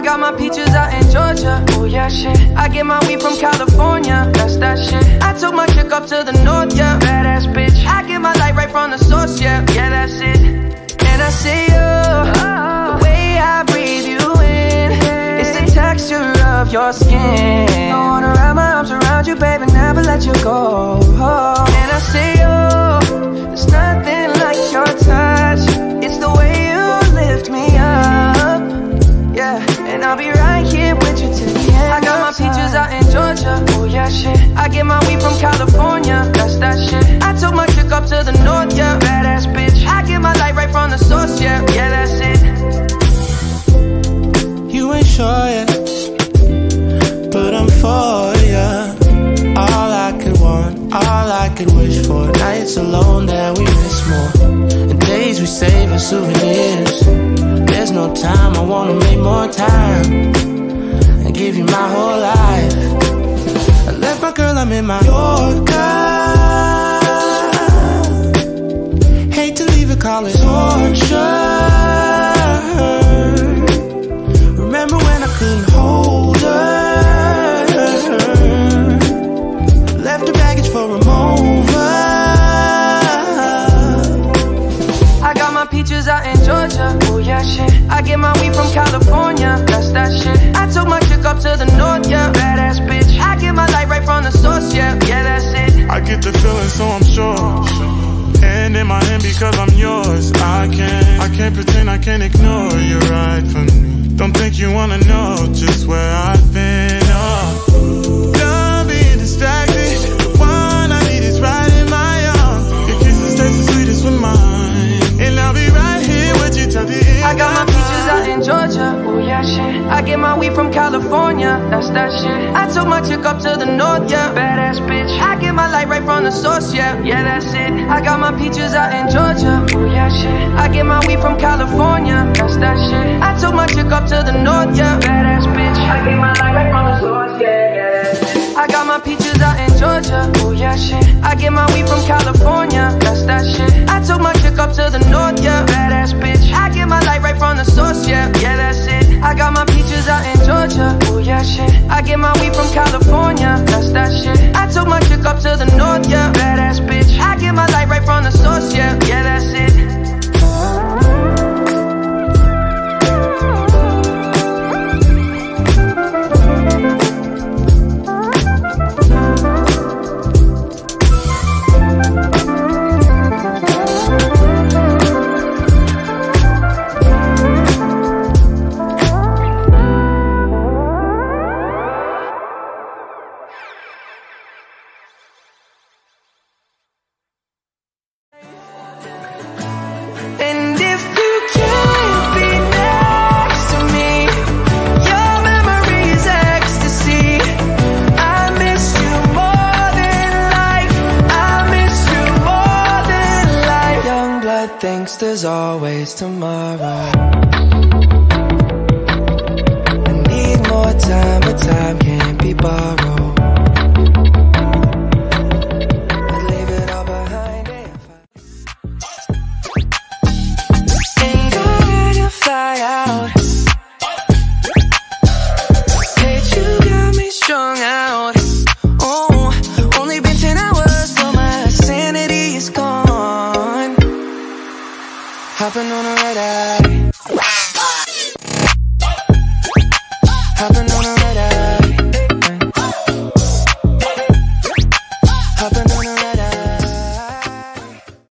I got my peaches out in Georgia. Oh yeah, shit. I get my weed from California. That's that shit. I took my chick up to the north, yeah. Badass bitch. I get my light right from the source, yeah. Yeah, that's it. And I see you. Oh, the way I breathe you in, hey. It's the texture of your skin. I wanna wrap my arms around you, baby, never let you go. Oh. And I see you. Oh, there's nothing like your touch. It's the way you lift me up. Yeah, and I'll be right here with you till the end. I got my peaches out in Georgia. Oh yeah, shit. I get my weed from California. That's that shit. I took my chick up to the north, yeah. Badass bitch. I get my light right from the source, yeah. Yeah, that's it. You ain't sure yet, but I'm for ya. All I could want, all I could wish for. Nights alone that we miss more, and days we save as souvenirs. There's no time, I wanna make more time and give you my whole life. I left my girl, I'm in Mallorca. Hate to leave it, call it torture. Remember when I couldn't hold her? Left her baggage for a mover. Peaches out in Georgia, oh yeah, shit. I get my weed from California, that's that shit. I took my chick up to the north, yeah. Badass bitch. I get my light right from the source, yeah. Yeah, that's it. I get the feeling, so I'm sure. And in my hand because I'm yours. I can't pretend, I can't ignore you right from me. Don't think you wanna know just where I've been. Oh, don't be distracted. The one I need is right in my arms. Your kisses taste the sweetest with mine. And I'll be right here with you till the end. I got my peaches out in Georgia, oh yeah, shit. I get my weed from California, that's that shit. I took my chick up to the north, yeah. Badass bitch. I get my light right from the source, yeah. Yeah, that's it. I got my peaches out in Georgia, oh yeah, shit. I get my weed from California, that's that shit. I took my chick up to the north, yeah. Badass bitch. I get my light right from the source, yeah, yeah, that's it. I got my peaches out in Georgia, oh yeah, shit. I get my weed from California, that's that shit. I took my chick up to the north, yeah. Badass bitch. I get my light right from the source, yeah. Yeah, that's it. I got my peaches out in Georgia, oh yeah, shit. I get my weed from California, that's that shit. I took my chick up to the north, yeah. Badass bitch. I get my light right from the source, yeah. Yeah, that's it. There's always tomorrow. I need more time, but time can't be borrowed. I'd leave it all behind if I... Ain't going to fly out. Bitch, you got me strung out. Oh, only been 10 hours, but my sanity is gone. Hopping on a red eye.